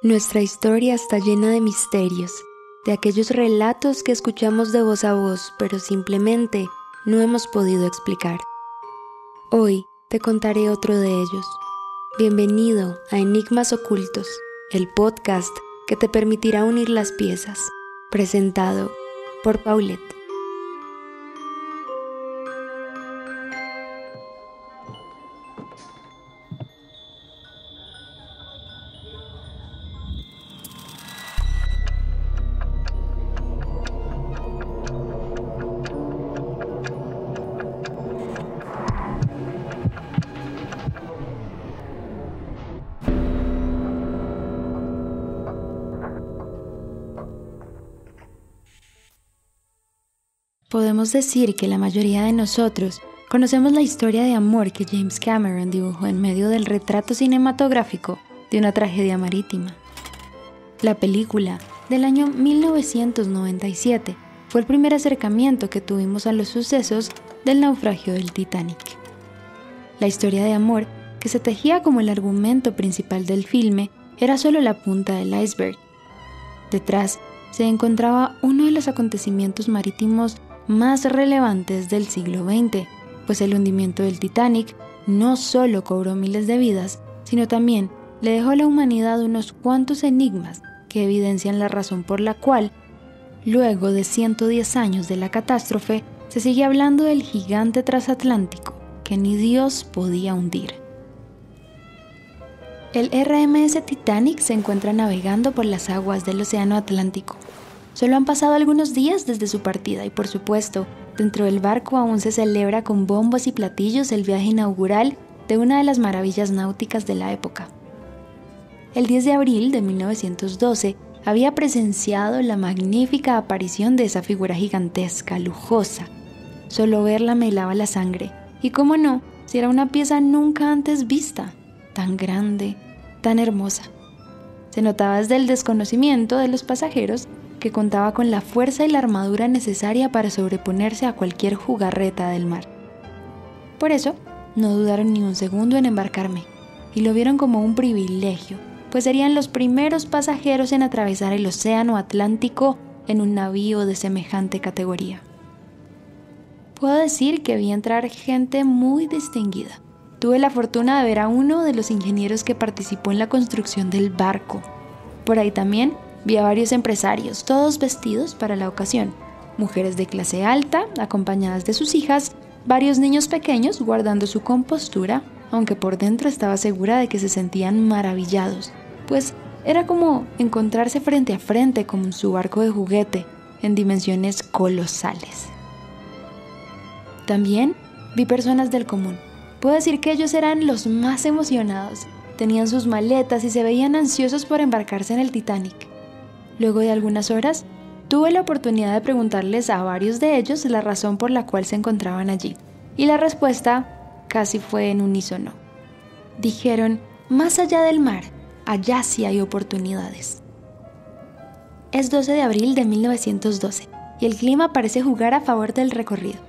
Nuestra historia está llena de misterios, de aquellos relatos que escuchamos de voz a voz, pero simplemente no hemos podido explicar. Hoy te contaré otro de ellos. Bienvenido a Enigmas Ocultos, el podcast que te permitirá unir las piezas, presentado por Paulette. Podemos decir que la mayoría de nosotros conocemos la historia de amor que James Cameron dibujó en medio del retrato cinematográfico de una tragedia marítima. La película, del año 1997, fue el primer acercamiento que tuvimos a los sucesos del naufragio del Titanic. La historia de amor, que se tejía como el argumento principal del filme, era solo la punta del iceberg. Detrás se encontraba uno de los acontecimientos marítimos más relevantes del siglo XX, pues el hundimiento del Titanic no solo cobró miles de vidas, sino también le dejó a la humanidad unos cuantos enigmas que evidencian la razón por la cual, luego de 110 años de la catástrofe, se sigue hablando del gigante transatlántico que ni Dios podía hundir. El RMS Titanic se encuentra navegando por las aguas del Océano Atlántico. Solo han pasado algunos días desde su partida y, por supuesto, dentro del barco aún se celebra con bombos y platillos el viaje inaugural de una de las maravillas náuticas de la época. El 10 de abril de 1912 había presenciado la magnífica aparición de esa figura gigantesca, lujosa. Solo verla me helaba la sangre. Y cómo no, si era una pieza nunca antes vista, tan grande, tan hermosa. Se notaba desde el desconocimiento de los pasajeros que contaba con la fuerza y la armadura necesaria para sobreponerse a cualquier jugarreta del mar. Por eso, no dudaron ni un segundo en embarcarme, y lo vieron como un privilegio, pues serían los primeros pasajeros en atravesar el Océano Atlántico en un navío de semejante categoría. Puedo decir que vi entrar gente muy distinguida. Tuve la fortuna de ver a uno de los ingenieros que participó en la construcción del barco. Por ahí también vi a varios empresarios, todos vestidos para la ocasión, mujeres de clase alta, acompañadas de sus hijas, varios niños pequeños guardando su compostura, aunque por dentro estaba segura de que se sentían maravillados, pues era como encontrarse frente a frente con su barco de juguete, en dimensiones colosales. También vi personas del común. Puedo decir que ellos eran los más emocionados, tenían sus maletas y se veían ansiosos por embarcarse en el Titanic. Luego de algunas horas, tuve la oportunidad de preguntarles a varios de ellos la razón por la cual se encontraban allí, y la respuesta casi fue en unísono. Dijeron, más allá del mar, allá sí hay oportunidades. Es 12 de abril de 1912, y el clima parece jugar a favor del recorrido.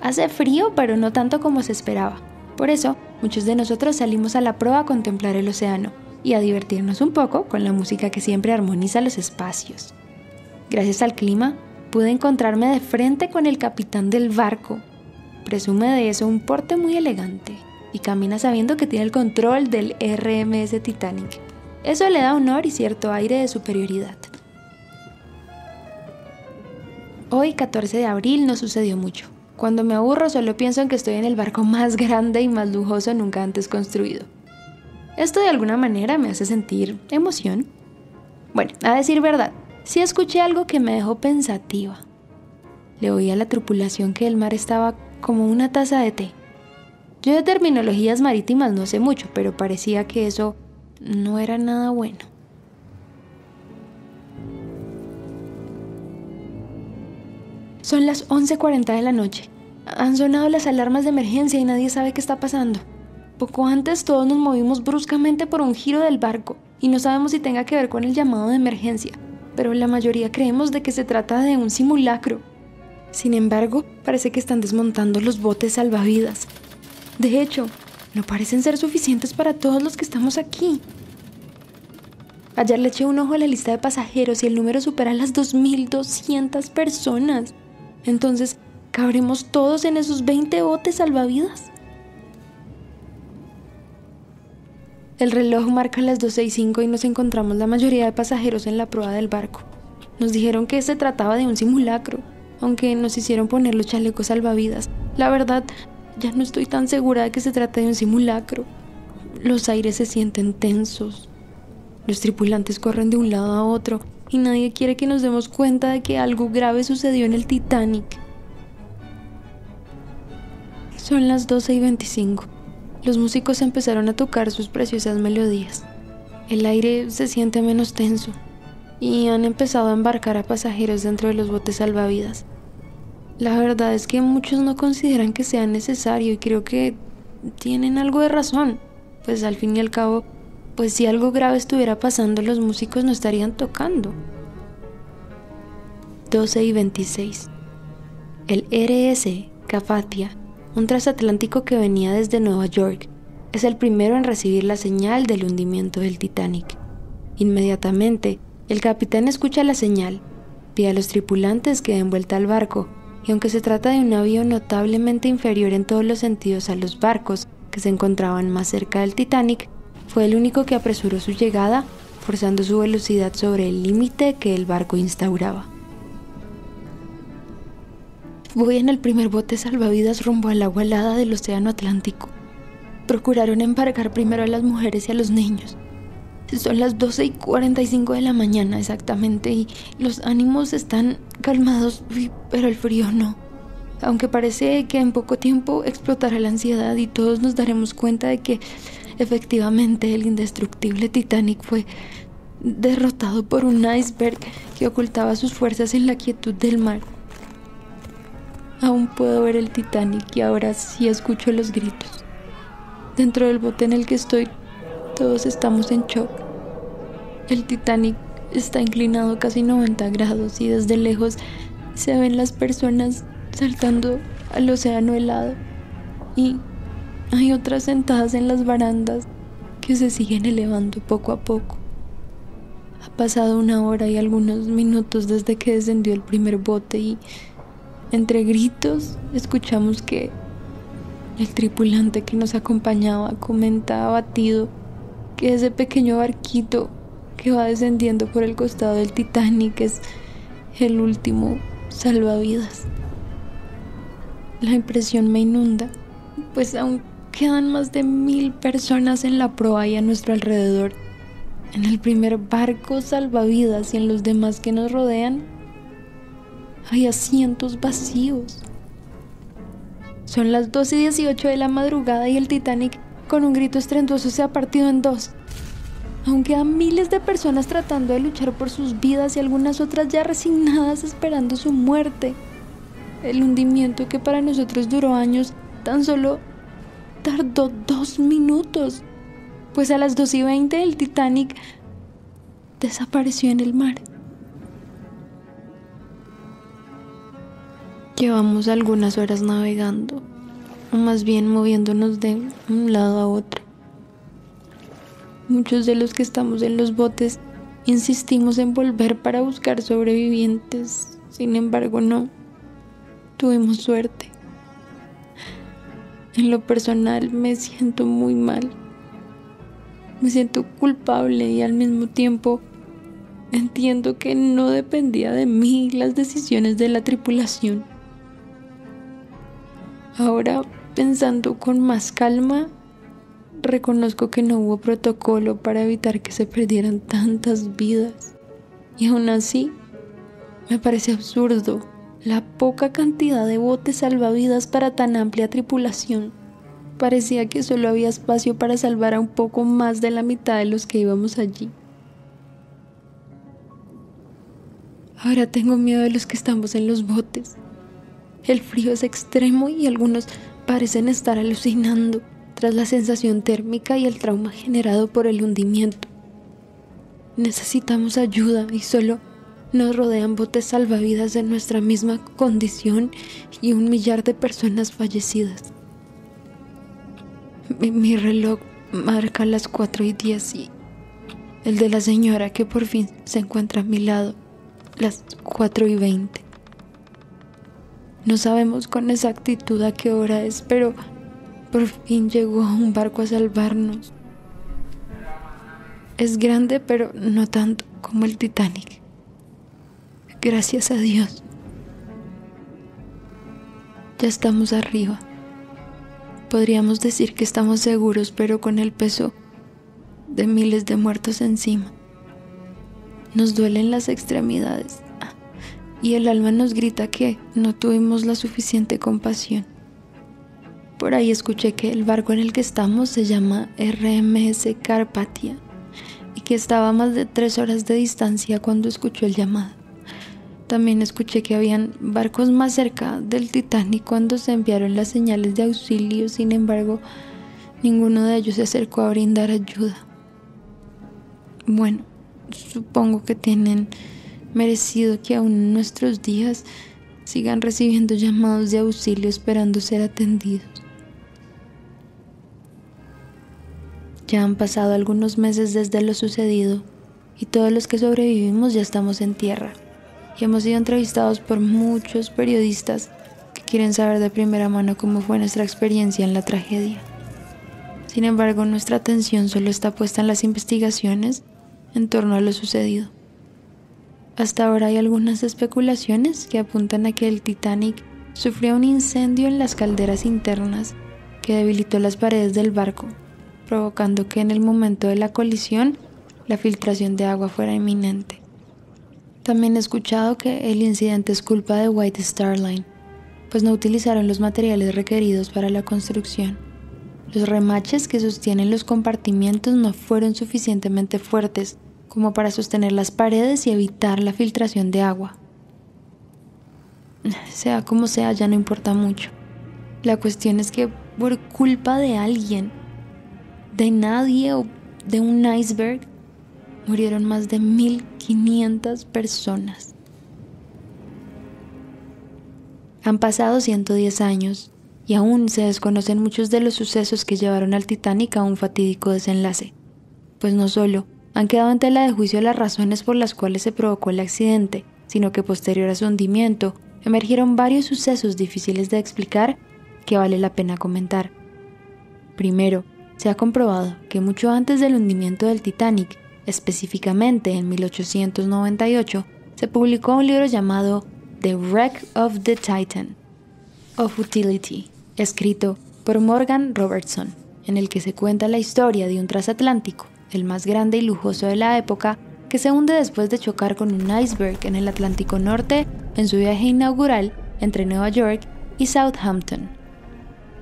Hace frío, pero no tanto como se esperaba. Por eso, muchos de nosotros salimos a la proa a contemplar el océano y a divertirnos un poco con la música que siempre armoniza los espacios. Gracias al clima, pude encontrarme de frente con el capitán del barco. Presume de eso un porte muy elegante y camina sabiendo que tiene el control del RMS Titanic. Eso le da honor y cierto aire de superioridad. Hoy, 14 de abril, no sucedió mucho. Cuando me aburro, solo pienso en que estoy en el barco más grande y más lujoso nunca antes construido. Esto de alguna manera me hace sentir emoción. Bueno, a decir verdad, sí escuché algo que me dejó pensativa. Le oí a la tripulación que el mar estaba como una taza de té. Yo de terminologías marítimas no sé mucho, pero parecía que eso no era nada bueno. Son las 11:40 de la noche. Han sonado las alarmas de emergencia y nadie sabe qué está pasando. Poco antes todos nos movimos bruscamente por un giro del barco y no sabemos si tenga que ver con el llamado de emergencia, pero la mayoría creemos de que se trata de un simulacro. Sin embargo, parece que están desmontando los botes salvavidas. De hecho, no parecen ser suficientes para todos los que estamos aquí. Ayer le eché un ojo a la lista de pasajeros y el número supera las 2.200 personas. Entonces, ¿cabremos todos en esos 20 botes salvavidas? El reloj marca las 12:05 y nos encontramos la mayoría de pasajeros en la proa del barco. Nos dijeron que se trataba de un simulacro, aunque nos hicieron poner los chalecos salvavidas. La verdad, ya no estoy tan segura de que se trate de un simulacro. Los aires se sienten tensos. Los tripulantes corren de un lado a otro y nadie quiere que nos demos cuenta de que algo grave sucedió en el Titanic. Son las 12:25. Los músicos empezaron a tocar sus preciosas melodías. El aire se siente menos tenso y han empezado a embarcar a pasajeros dentro de los botes salvavidas. La verdad es que muchos no consideran que sea necesario y creo que tienen algo de razón, pues al fin y al cabo, pues si algo grave estuviera pasando, los músicos no estarían tocando. 12:26. El RMS Carpathia, un transatlántico que venía desde Nueva York, es el primero en recibir la señal del hundimiento del Titanic. Inmediatamente, el capitán escucha la señal, pide a los tripulantes que den vuelta al barco, y aunque se trata de un avión notablemente inferior en todos los sentidos a los barcos que se encontraban más cerca del Titanic, fue el único que apresuró su llegada, forzando su velocidad sobre el límite que el barco instauraba. Voy en el primer bote salvavidas rumbo a la agua del Océano Atlántico. Procuraron embarcar primero a las mujeres y a los niños. Son las 12:45 de la mañana exactamente y los ánimos están calmados, pero el frío no. Aunque parece que en poco tiempo explotará la ansiedad y todos nos daremos cuenta de que efectivamente, el indestructible Titanic fue derrotado por un iceberg que ocultaba sus fuerzas en la quietud del mar. Aún puedo ver el Titanic y ahora sí escucho los gritos. Dentro del bote en el que estoy, todos estamos en shock. El Titanic está inclinado casi 90 grados y desde lejos se ven las personas saltando al océano helado y hay otras sentadas en las barandas que se siguen elevando poco a poco. Ha pasado 1 hora y algunos minutos desde que descendió el primer bote y entre gritos escuchamos que el tripulante que nos acompañaba comenta abatido que ese pequeño barquito que va descendiendo por el costado del Titanic es el último salvavidas. La impresión me inunda, pues aún quedan más de 1.000 personas en la proa y a nuestro alrededor. En el primer barco salvavidas y en los demás que nos rodean, hay asientos vacíos. Son las 12:18 de la madrugada y el Titanic, con un grito estruendoso, se ha partido en dos. Aún quedan miles de personas tratando de luchar por sus vidas y algunas otras ya resignadas esperando su muerte. El hundimiento que para nosotros duró años, tan solo tardó 2 minutos, pues a las 12:20 el Titanic desapareció en el mar. Llevamos algunas horas navegando, o más bien moviéndonos de un lado a otro. Muchos de los que estamos en los botes insistimos en volver para buscar sobrevivientes, sin embargo no tuvimos suerte. En lo personal me siento muy mal, me siento culpable y al mismo tiempo entiendo que no dependía de mí las decisiones de la tripulación. Ahora, pensando con más calma, reconozco que no hubo protocolo para evitar que se perdieran tantas vidas y aún así me parece absurdo la poca cantidad de botes salvavidas para tan amplia tripulación. Parecía que solo había espacio para salvar a un poco más de la mitad de los que íbamos allí. Ahora tengo miedo de los que estamos en los botes. El frío es extremo y algunos parecen estar alucinando tras la sensación térmica y el trauma generado por el hundimiento. Necesitamos ayuda y solo nos rodean botes salvavidas de nuestra misma condición y 1 millar de personas fallecidas. Mi reloj marca las 4:10 y el de la señora que por fin se encuentra a mi lado, las 4:20. No sabemos con exactitud a qué hora es, pero por fin llegó a un barco a salvarnos. Es grande, pero no tanto como el Titanic. Gracias a Dios. Ya estamos arriba. Podríamos decir que estamos seguros, pero con el peso de miles de muertos encima. Nos duelen las extremidades y el alma nos grita que no tuvimos la suficiente compasión. Por ahí escuché que el barco en el que estamos se llama RMS Carpathia y que estaba a más de 3 horas de distancia cuando escuchó el llamado. También escuché que habían barcos más cerca del Titanic cuando se enviaron las señales de auxilio, sin embargo, ninguno de ellos se acercó a brindar ayuda. Bueno, supongo que tienen merecido que aún en nuestros días sigan recibiendo llamados de auxilio esperando ser atendidos. Ya han pasado algunos meses desde lo sucedido y todos los que sobrevivimos ya estamos en tierra. Y hemos sido entrevistados por muchos periodistas que quieren saber de primera mano cómo fue nuestra experiencia en la tragedia. Sin embargo, nuestra atención solo está puesta en las investigaciones en torno a lo sucedido. Hasta ahora hay algunas especulaciones que apuntan a que el Titanic sufrió un incendio en las calderas internas que debilitó las paredes del barco, provocando que en el momento de la colisión la filtración de agua fuera inminente. También he escuchado que el incidente es culpa de White Star Line, pues no utilizaron los materiales requeridos para la construcción. Los remaches que sostienen los compartimientos no fueron suficientemente fuertes como para sostener las paredes y evitar la filtración de agua. Sea como sea, ya no importa mucho. La cuestión es que por culpa de alguien, de nadie o de un iceberg, murieron más de 1.500 personas. Han pasado 110 años y aún se desconocen muchos de los sucesos que llevaron al Titanic a un fatídico desenlace, pues no solo han quedado en tela de juicio las razones por las cuales se provocó el accidente, sino que posterior a su hundimiento emergieron varios sucesos difíciles de explicar que vale la pena comentar. Primero, se ha comprobado que mucho antes del hundimiento del Titanic, específicamente en 1898, se publicó un libro llamado The Wreck of the Titan, of Futility, escrito por Morgan Robertson, en el que se cuenta la historia de un transatlántico, el más grande y lujoso de la época, que se hunde después de chocar con un iceberg en el Atlántico Norte en su viaje inaugural entre Nueva York y Southampton.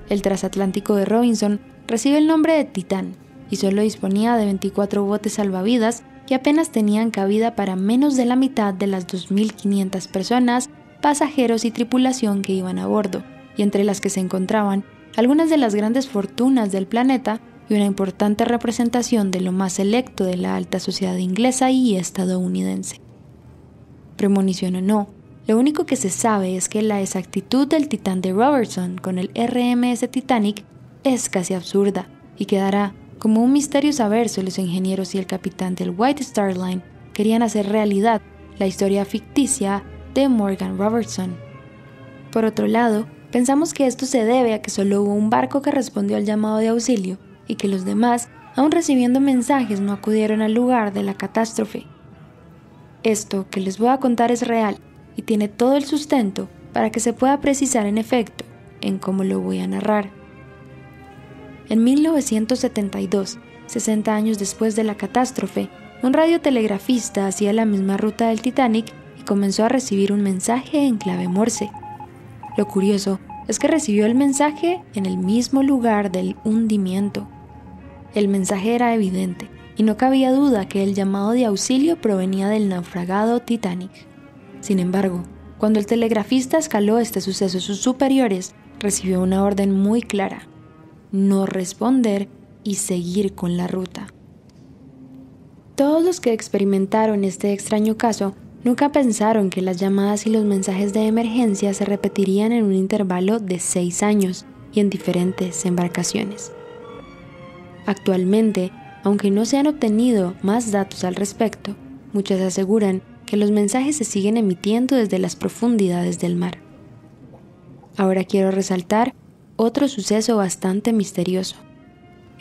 El transatlántico de Robinson recibe el nombre de Titán, y solo disponía de 24 botes salvavidas que apenas tenían cabida para menos de la mitad de las 2.500 personas, pasajeros y tripulación que iban a bordo, y entre las que se encontraban algunas de las grandes fortunas del planeta y una importante representación de lo más selecto de la alta sociedad inglesa y estadounidense. Premonición o no, lo único que se sabe es que la exactitud del Titán de Robertson con el RMS Titanic es casi absurda y quedará como un misterio saber si los ingenieros y el capitán del White Star Line querían hacer realidad la historia ficticia de Morgan Robertson. Por otro lado, pensamos que esto se debe a que solo hubo un barco que respondió al llamado de auxilio y que los demás, aún recibiendo mensajes, no acudieron al lugar de la catástrofe. Esto que les voy a contar es real y tiene todo el sustento para que se pueda precisar en efecto en cómo lo voy a narrar. En 1972, 60 años después de la catástrofe, un radiotelegrafista hacía la misma ruta del Titanic y comenzó a recibir un mensaje en clave Morse. Lo curioso es que recibió el mensaje en el mismo lugar del hundimiento. El mensaje era evidente y no cabía duda que el llamado de auxilio provenía del naufragado Titanic. Sin embargo, cuando el telegrafista escaló este suceso a sus superiores, recibió una orden muy clara: no responder y seguir con la ruta. Todos los que experimentaron este extraño caso nunca pensaron que las llamadas y los mensajes de emergencia se repetirían en un intervalo de 6 años y en diferentes embarcaciones. Actualmente, Aunque no se han obtenido más datos al respecto, muchos aseguran que los mensajes se siguen emitiendo desde las profundidades del mar. Ahora quiero resaltar otro suceso bastante misterioso.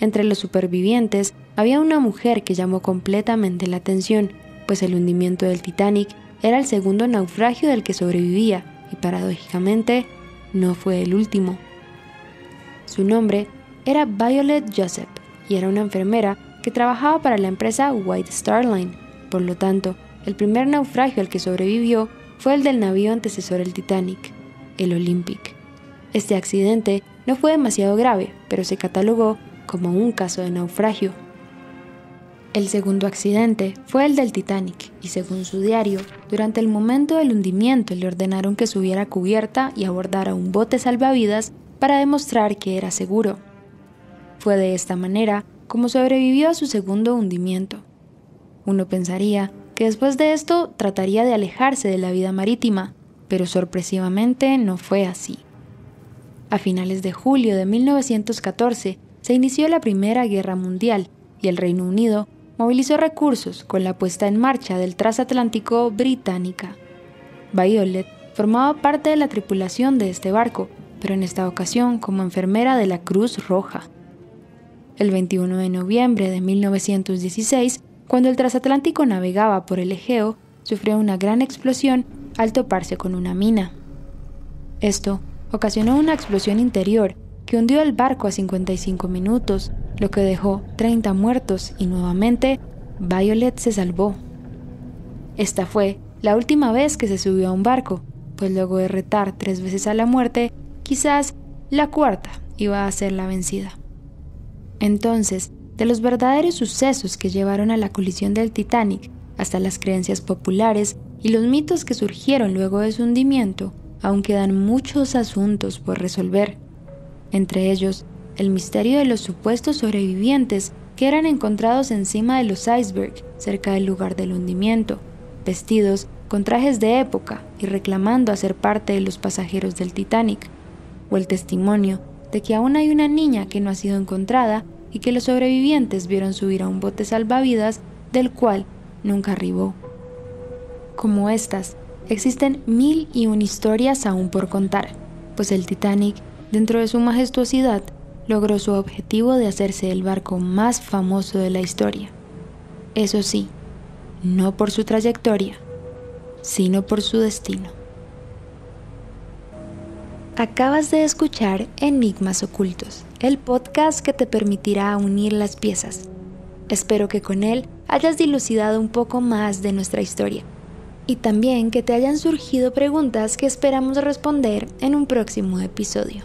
Entre los supervivientes había una mujer que llamó completamente la atención, pues el hundimiento del Titanic era el segundo naufragio del que sobrevivía y paradójicamente no fue el último. Su nombre era Violet Joseph y era una enfermera que trabajaba para la empresa White Star Line. Por lo tanto, el primer naufragio al que sobrevivió fue el del navío antecesor del Titanic, el Olympic. Este accidente no fue demasiado grave, pero se catalogó como un caso de naufragio. El segundo accidente fue el del Titanic y, según su diario, durante el momento del hundimiento le ordenaron que subiera a cubierta y abordara un bote salvavidas para demostrar que era seguro. Fue de esta manera como sobrevivió a su segundo hundimiento. Uno pensaría que después de esto trataría de alejarse de la vida marítima, pero sorpresivamente no fue así. A finales de julio de 1914 se inició la Primera Guerra Mundial y el Reino Unido movilizó recursos con la puesta en marcha del transatlántico Británica. Violet formaba parte de la tripulación de este barco, pero en esta ocasión como enfermera de la Cruz Roja. El 21 de noviembre de 1916, cuando el transatlántico navegaba por el Egeo, sufrió una gran explosión al toparse con una mina. Esto ocasionó una explosión interior que hundió el barco a 55 minutos, lo que dejó 30 muertos y nuevamente Violet se salvó. Esta fue la última vez que se subió a un barco, pues luego de retar 3 veces a la muerte, quizás la cuarta iba a ser la vencida. Entonces, de los verdaderos sucesos que llevaron a la colisión del Titanic, hasta las creencias populares y los mitos que surgieron luego de su hundimiento, aún quedan muchos asuntos por resolver. Entre ellos, el misterio de los supuestos sobrevivientes que eran encontrados encima de los icebergs cerca del lugar del hundimiento, vestidos con trajes de época y reclamando hacer parte de los pasajeros del Titanic, o el testimonio de que aún hay una niña que no ha sido encontrada y que los sobrevivientes vieron subir a un bote salvavidas del cual nunca arribó. Como estas, existen 1001 historias aún por contar, pues el Titanic, dentro de su majestuosidad, logró su objetivo de hacerse el barco más famoso de la historia. Eso sí, no por su trayectoria, sino por su destino. Acabas de escuchar Enigmas Ocultos, el podcast que te permitirá unir las piezas. Espero que con él hayas dilucidado un poco más de nuestra historia y también que te hayan surgido preguntas que esperamos responder en un próximo episodio.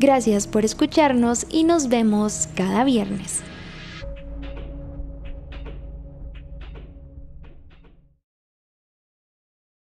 Gracias por escucharnos y nos vemos cada viernes.